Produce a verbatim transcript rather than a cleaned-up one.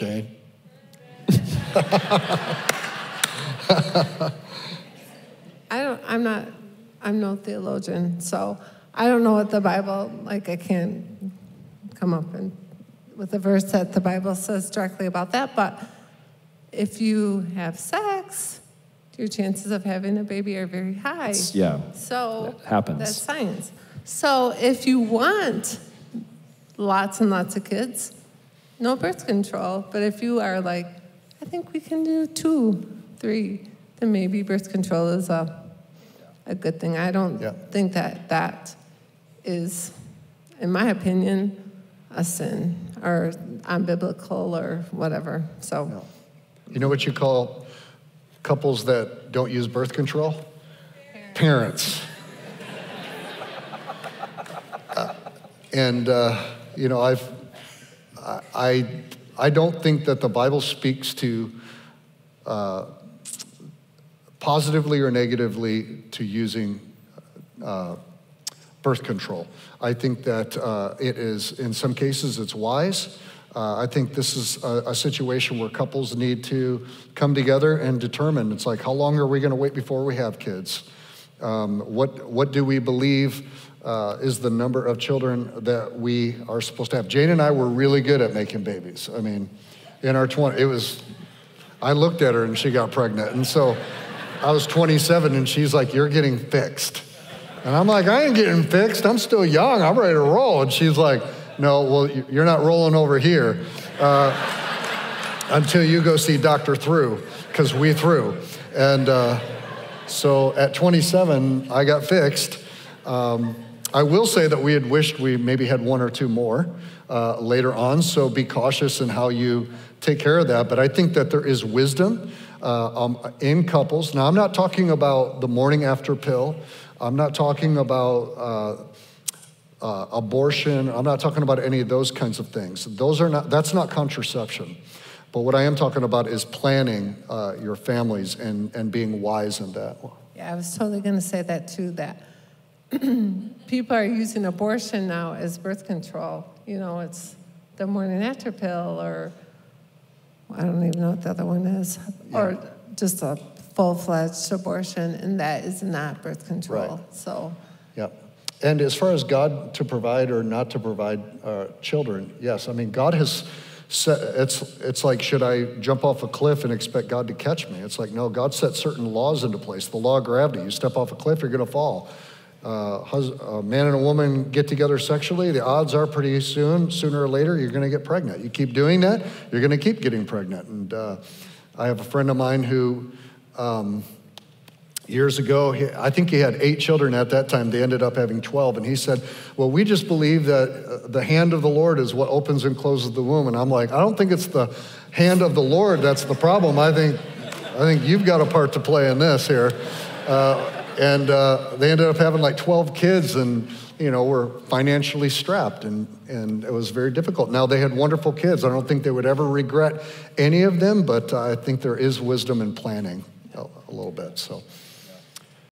Jane. I don't, I'm not, I'm no theologian, so I don't know what the Bible, like I can't come up and, with a verse that the Bible says directly about that, but if you have sex, your chances of having a baby are very high. It's, yeah, so that happens. That's science. So if you want lots and lots of kids, no birth control, but if you are like, I think we can do two, three, then maybe birth control is a, a good thing. I don't yeah. think that that is, in my opinion, a sin or unbiblical or whatever, so. Yeah. You know what you call couples that don't use birth control? Parents. Parents. uh, and, uh, you know, I've, I, I I don't think that the Bible speaks to uh, positively or negatively to using uh, birth control. I think that uh, it is, in some cases, it's wise. Uh, I think this is a, a situation where couples need to come together and determine, it's like, how long are we gonna wait before we have kids? Um, what, what do we believe Uh, is the number of children that we are supposed to have. Jane and I were really good at making babies. I mean, in our twenties, it was, I looked at her and she got pregnant. And so I was twenty-seven and she's like, you're getting fixed. And I'm like, I ain't getting fixed. I'm still young, I'm ready to roll. And she's like, no, well, you're not rolling over here uh, until you go see Doctor Through, because we threw. And uh, so at twenty-seven, I got fixed. Um, I will say that we had wished we maybe had one or two more uh, later on, so be cautious in how you take care of that. But I think that there is wisdom uh, um, in couples. Now, I'm not talking about the morning after pill. I'm not talking about uh, uh, abortion. I'm not talking about any of those kinds of things. Those are not, that's not contraception. But what I am talking about is planning uh, your families and, and being wise in that. Yeah, I was totally gonna say that too, that people are using abortion now as birth control. You know, it's the morning after pill, or I don't even know what the other one is, yeah. or just a full-fledged abortion, and that is not birth control, right. so. Yeah, and as far as God to provide or not to provide uh, children, yes, I mean, God has set, it's, it's like, should I jump off a cliff and expect God to catch me? It's like, no, God set certain laws into place. The law of gravity, you step off a cliff, you're gonna fall. Uh, a man and a woman get together sexually, the odds are pretty soon, sooner or later, you're gonna get pregnant. You keep doing that, you're gonna keep getting pregnant. And uh, I have a friend of mine who, um, years ago, he, I think he had eight children at that time, they ended up having twelve, and he said, well, we just believe that the hand of the Lord is what opens and closes the womb. And I'm like, I don't think it's the hand of the Lord that's the problem. I think, I think you've got a part to play in this here. Uh, And uh, they ended up having like twelve kids, and you know, were financially strapped, and, and it was very difficult. Now they had wonderful kids. I don't think they would ever regret any of them, but uh, I think there is wisdom in planning a, a little bit, so.